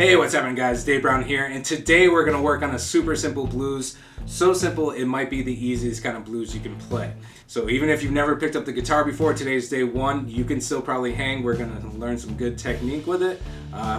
Hey, what's happening guys? Dave Brown here, and today we're gonna work on a super simple blues. So simple, it might be the easiest kind of blues you can play. So even if you've never picked up the guitar before, today's day one, you can still probably hang. We're gonna learn some good technique with it.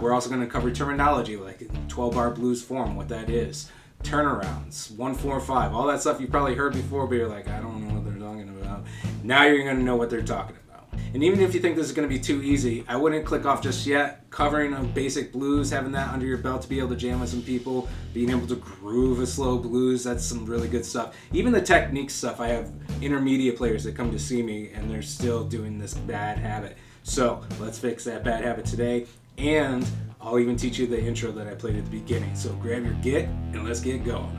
We're also gonna cover terminology like 12-bar blues form, what that is, turnarounds, 1-4-5, all that stuff you probably heard before, but you're like, I don't know what they're talking about. Now you're gonna know what they're talking about. And even if you think this is going to be too easy, I wouldn't click off just yet. Covering a basic blues, having that under your belt to be able to jam with some people, being able to groove a slow blues, that's some really good stuff. Even the technique stuff, I have intermediate players that come to see me and they're still doing this bad habit. So let's fix that bad habit today. And I'll even teach you the intro that I played at the beginning. So grab your git and let's get going.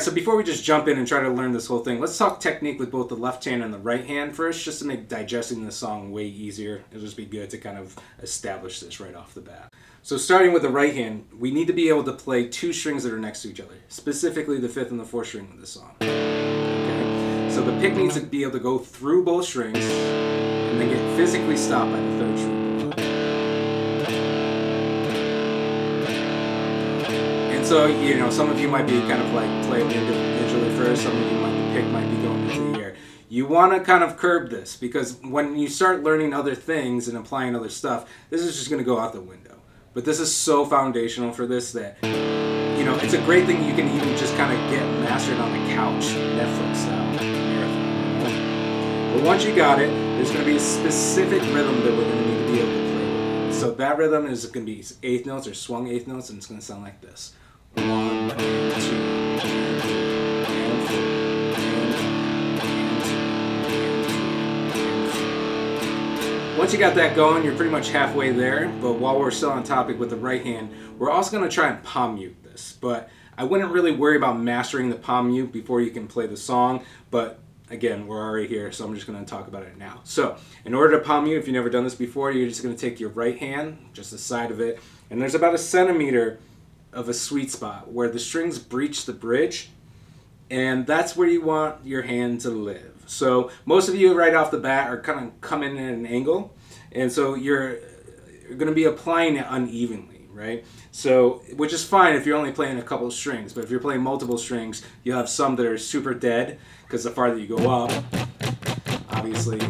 So before we just jump in and try to learn this whole thing, let's talk technique with both the left hand and the right hand first, just to make digesting the song way easier. It'll just be good to kind of establish this right off the bat. So starting with the right hand, we need to be able to play two strings that are next to each other, specifically the fifth and the fourth string of this song. Okay? So the pick needs to be able to go through both strings and then get physically stopped by the third string. So, you know, some of you might be kind of like playing individually first, some of you might, the pick might be going into the air. You want to kind of curb this because when you start learning other things and applying other stuff, this is just going to go out the window. But this is so foundational for this that, you know, it's a great thing you can even just kind of get mastered on the couch, Netflix style. But once you got it, there's going to be a specific rhythm that we're going to need to be able to play. So that rhythm is going to be eighth notes or swung eighth notes, and it's going to sound like this. 1, 2, 3, 4, 5, 6, 7, 8, 9, 10. Once you got that going, you're pretty much halfway there, but while we're still on topic with the right hand, we're also going to try and palm mute this, but I wouldn't really worry about mastering the palm mute before you can play the song, but again, we're already here, so I'm just going to talk about it now. So, in order to palm mute, if you've never done this before, you're just going to take your right hand, just the side of it, and there's about a centimeter of a sweet spot where the strings breach the bridge, and that's where you want your hand to live. So most of you right off the bat are kind of coming at an angle, and so you're going to be applying it unevenly, right? So, which is fine if you're only playing a couple of strings, but if you're playing multiple strings, you'll have some that are super dead because the farther you go up, obviously,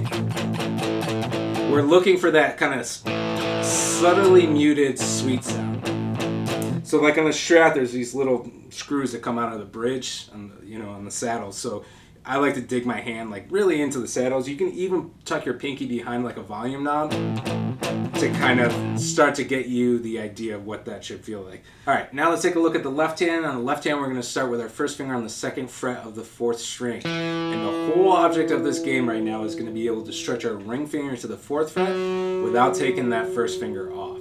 we're looking for that kind of subtly muted sweet sound. So like on the Strat, there's these little screws that come out of the bridge, on the, you know, on the saddles. So I like to dig my hand like really into the saddles. You can even tuck your pinky behind like a volume knob to kind of start to get you the idea of what that should feel like. All right, now let's take a look at the left hand. On the left hand, we're going to start with our first finger on the second fret of the fourth string. And the whole object of this game right now is going to be able to stretch our ring finger to the fourth fret without taking that first finger off.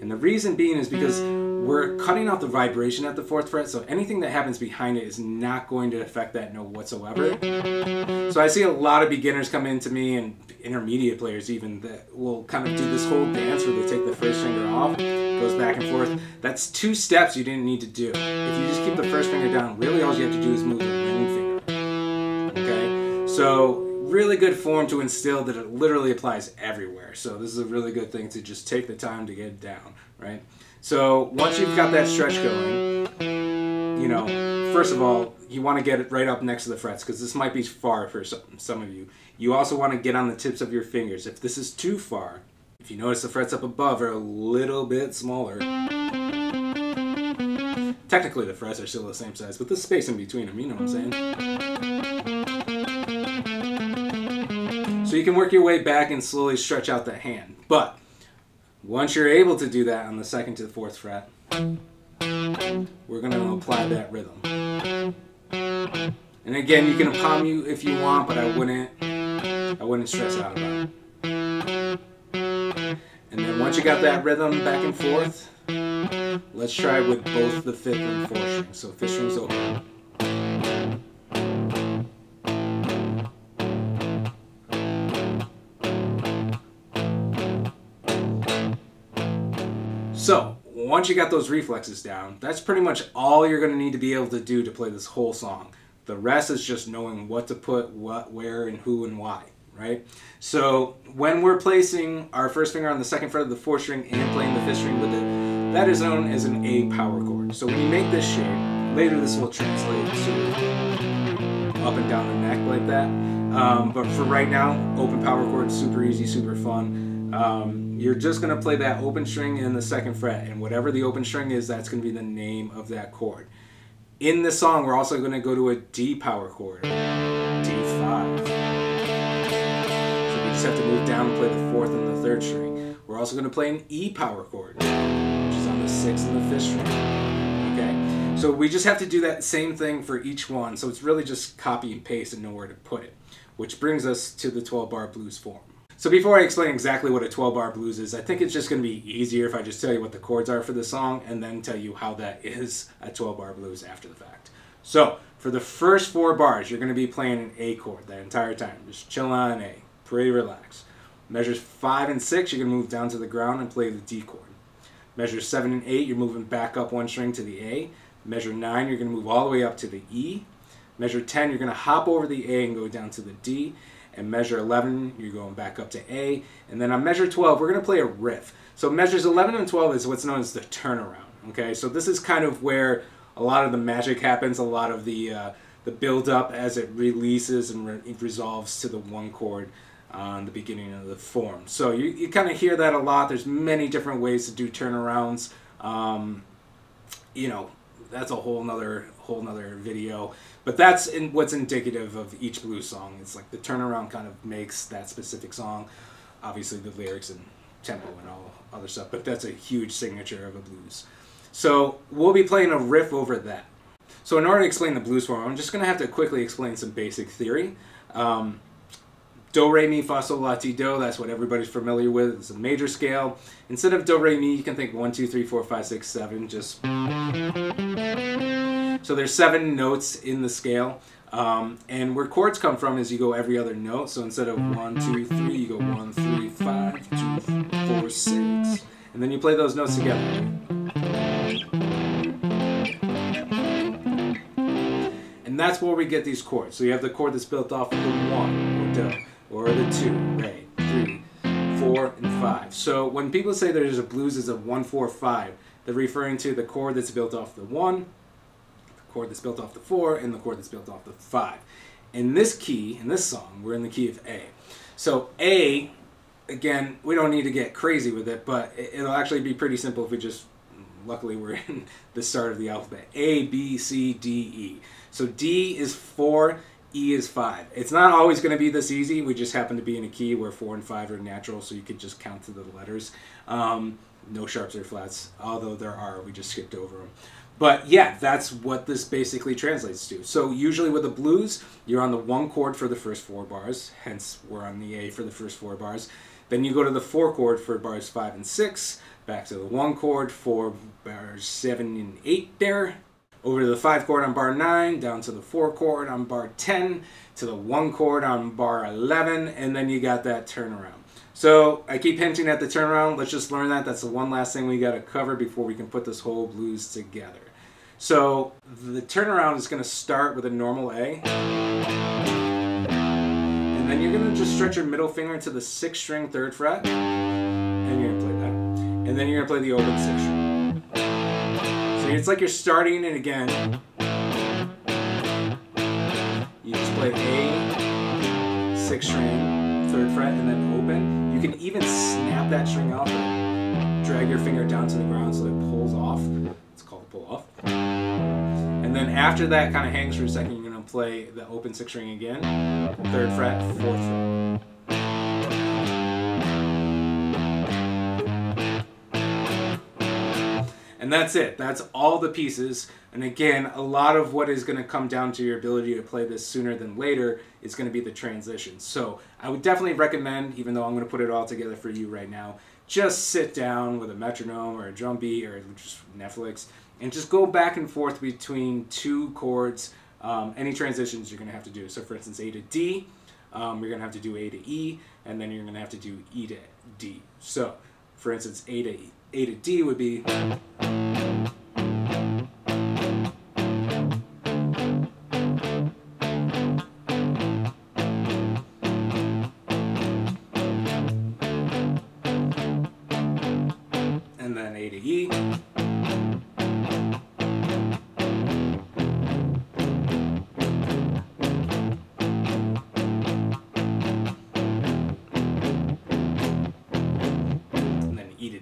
And the reason being is because we're cutting out the vibration at the fourth fret, so anything that happens behind it is not going to affect that note whatsoever. So I see a lot of beginners come into me, and intermediate players even, that will kind of do this whole dance where they take the first finger off, goes back and forth. That's two steps you didn't need to do. If you just keep the first finger down, really all you have to do is move the ring finger. Okay? So really good form to instill that it literally applies everywhere. So this is a really good thing to just take the time to get down, right? So once you've got that stretch going, you know, first of all, you want to get it right up next to the frets because this might be far for some of you. You also want to get on the tips of your fingers. If this is too far, if you notice the frets up above are a little bit smaller. Technically the frets are still the same size, but the space in between them, you know what I'm saying? So you can work your way back and slowly stretch out that hand. But once you're able to do that on the second to the fourth fret, we're going to apply that rhythm. And again, you can palm mute if you want, but I wouldn't stress out about it. And then once you got that rhythm back and forth, let's try with both the fifth and fourth strings. So fifth string's open. So, once you got those reflexes down, that's pretty much all you're going to need to be able to do to play this whole song. The rest is just knowing what to put, what, where, and who, and why, right? So when we're placing our first finger on the second fret of the fourth string and playing the fifth string with it, that is known as an A power chord. So when you make this shape, later this will translate to up and down the neck like that. But for right now, open power chord, super easy, super fun. You're just going to play that open string in the second fret, and whatever the open string is, that's going to be the name of that chord. In this song, we're also going to go to a D power chord, D5. So we just have to move down and play the fourth and the third string. We're also going to play an E power chord, which is on the sixth and the fifth string. Okay, so we just have to do that same thing for each one. So it's really just copy and paste and know where to put it, which brings us to the 12-bar blues form. So before I explain exactly what a 12-bar blues is, I think it's just going to be easier if I just tell you what the chords are for the song and then tell you how that is a 12-bar blues after the fact. So for the first 4 bars, you're going to be playing an A chord that entire time. Just chill on an A, pretty relaxed. Measures 5 and 6, you're going to move down to the ground and play the D chord. Measures 7 and 8, you're moving back up 1 string to the A. Measure 9, you're going to move all the way up to the E. Measure 10, you're going to hop over the A and go down to the D. And measure 11, you're going back up to A. And then on measure 12, we're going to play a riff. So measures 11 and 12 is what's known as the turnaround. Okay, so this is kind of where a lot of the magic happens, a lot of the build-up as it releases and resolves to the one chord on the beginning of the form. So you kind of hear that a lot. There's many different ways to do turnarounds. You know, that's a whole nother video, but that's what's indicative of each blues song. It's like the turnaround kind of makes that specific song, obviously the lyrics and tempo and all other stuff, but that's a huge signature of a blues. So we'll be playing a riff over that. So in order to explain the blues form, I'm just going to have to quickly explain some basic theory. Do, re, mi, fa, sol, la, ti, do, that's what everybody's familiar with. It's a major scale. Instead of do, re, mi, you can think 1, 2, 3, 4, 5, 6, 7, just... So there's 7 notes in the scale, and where chords come from is you go every other note. So instead of 1, 2, 3, you go 1, 3, 5, 2, 4, 6, and then you play those notes together. And that's where we get these chords. So you have the chord that's built off of the 1, or do, or the 2, re, 3, 4, and 5. So when people say there's a blues is a 1, 4, 5, they're referring to the chord that's built off the 1, chord that's built off the 4, and the chord that's built off the 5. In this key, in this song, we're in the key of A. So A, again, we don't need to get crazy with it, but it'll actually be pretty simple if we just, luckily we're in the start of the alphabet. A, B, C, D, E. So D is 4, E is 5. It's not always going to be this easy. We just happen to be in a key where 4 and 5 are natural, so you could just count to the letters. No sharps or flats, although there are, we just skipped over them. But yeah, that's what this basically translates to. So usually with the blues, you're on the 1 chord for the first 4 bars, hence we're on the A for the first 4 bars. Then you go to the 4 chord for bars 5 and 6, back to the 1 chord for bars 7 and 8 there, over to the 5 chord on bar 9, down to the 4 chord on bar 10, to the 1 chord on bar 11, and then you got that turnaround. So I keep hinting at the turnaround. Let's just learn that. That's the one last thing we got to cover before we can put this whole blues together. So the turnaround is going to start with a normal A. And then you're going to just stretch your middle finger to the 6th string 3rd fret. And you're going to play that. And then you're going to play the open 6th string. So it's like you're starting it again. You just play A, 6th string, 3rd fret, and then open. You can even snap that string off and drag your finger down to the ground so it pulls off. It's called a pull off. And then after that kind of hangs for a second, you're going to play the open 6th string again, 3rd fret, 4th fret. And that's it. That's all the pieces. And again, a lot of what is going to come down to your ability to play this sooner than later is going to be the transition. So I would definitely recommend, even though I'm going to put it all together for you right now, just sit down with a metronome or a drum beat or just Netflix and just go back and forth between 2 chords, any transitions you're going to have to do. So for instance, A to D, you're going to have to do A to E, and then you're going to have to do E to D. So for instance, A to D would be...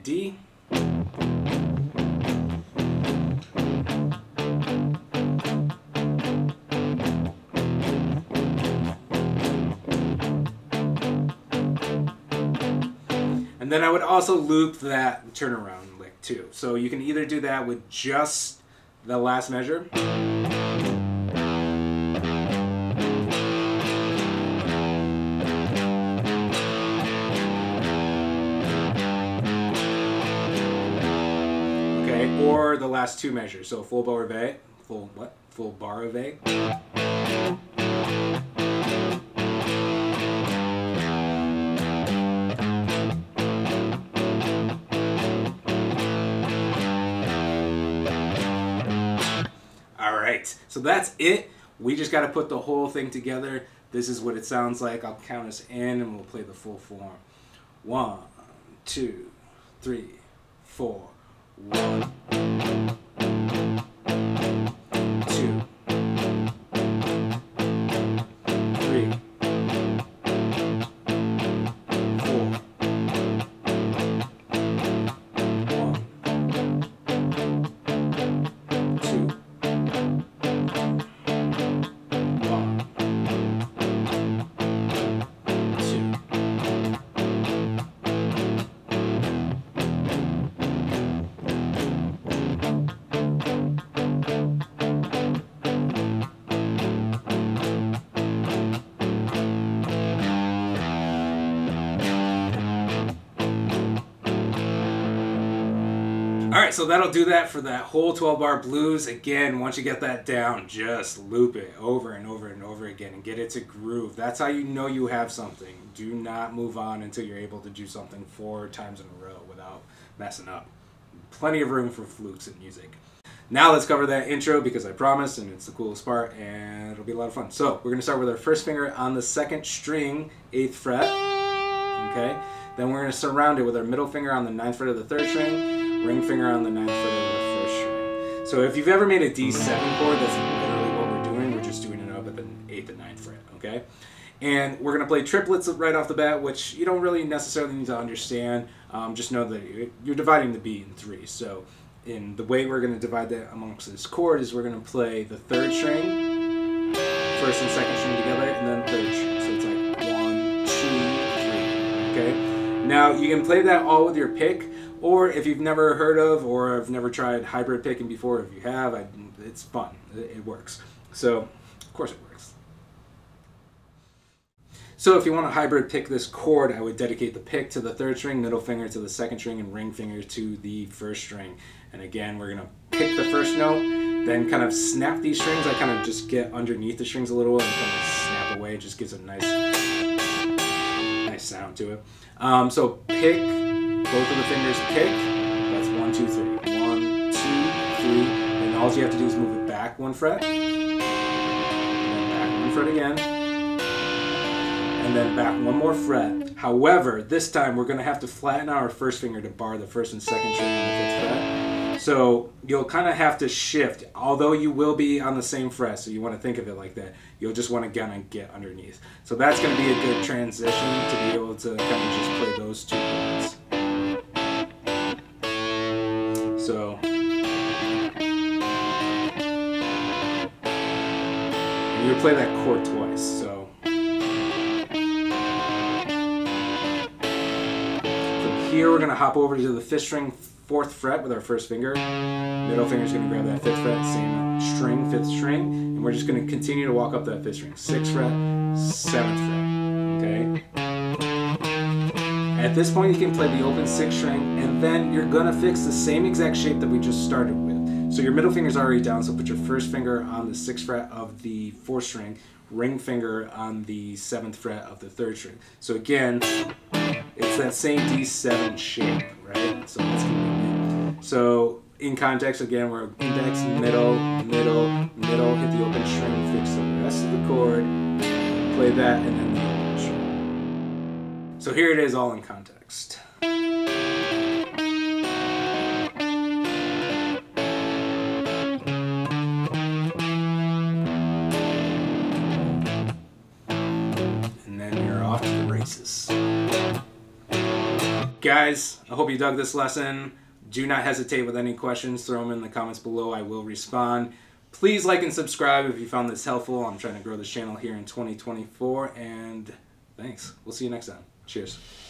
hit D. And then I would also loop that turnaround lick too. So you can either do that with just the last measure, or the last two measures, so full bar of A, full bar of A. All right, so that's it. We just got to put the whole thing together. This is what it sounds like. I'll count us in and we'll play the full form. 1, 2, 3, 4. 1, 2, 3, 4. Alright, so that'll do that for that whole 12-bar blues. Again, once you get that down, just loop it over and over and over again and get it to groove. That's how you know you have something. Do not move on until you're able to do something 4 times in a row without messing up. Plenty of room for flukes in music. Now let's cover that intro because I promised, and it's the coolest part and it'll be a lot of fun. So we're going to start with our first finger on the 2nd string, 8th fret. Okay. Then we're going to surround it with our middle finger on the 9th fret of the 3rd string. Ring finger on the 9th fret of the 1st string. So if you've ever made a D7 chord, that's literally what we're doing. We're just doing it up at the 8th and 9th fret, okay? And we're going to play triplets right off the bat, which you don't really necessarily need to understand. Just know that you're dividing the B in 3. So in the way we're going to divide that amongst this chord is we're going to play the 3rd string, 1st and 2nd string together, and then 3rd string. So it's like 1, 2, 3, okay? Now you can play that all with your pick. Or if you've never heard of, or I've never tried hybrid picking before, if you have, it's fun. It works. So, of course it works. So if you want to hybrid pick this chord, I would dedicate the pick to the 3rd string, middle finger to the 2nd string, and ring finger to the 1st string. And again, we're going to pick the 1st note, then kind of snap these strings. I kind of just get underneath the strings a little and kind of snap away. It just gives a nice sound to it. So pick. Both of the fingers pick, that's 1, 2, 3. 1, 2, 3, and all you have to do is move it back 1 fret, and then back 1 fret again, and then back 1 more fret. However, this time we're going to have to flatten our 1st finger to bar the 1st and 2nd string on the 5th fret. So you'll kind of have to shift, although you will be on the same fret, so you want to think of it like that. You'll just want to kind of get underneath. So that's going to be a good transition to be able to kind of just play those 2 chords. So, and you would play that chord twice, so. From here, we're going to hop over to the 5th string, 4th fret with our 1st finger. Middle finger's going to grab that 5th fret, same string, 5th string. And we're just going to continue to walk up that 5th string. 6th fret, 7th fret, okay? At this point, you can play the open 6th string, and then you're going to fix the same exact shape that we just started with. So your middle finger's already down, so put your 1st finger on the 6th fret of the 4th string, ring finger on the 7th fret of the 3rd string. So again, it's that same D7 shape, right? So that's convenient. So in context, again, we're index, middle, middle, middle, hit the open string, fix the rest of the chord, play that, and then the open string. So here it is all in context. And then you're off to the races. Guys, I hope you dug this lesson. Do not hesitate with any questions. Throw them in the comments below. I will respond. Please like and subscribe if you found this helpful. I'm trying to grow this channel here in 2024. And thanks. We'll see you next time. Cheers.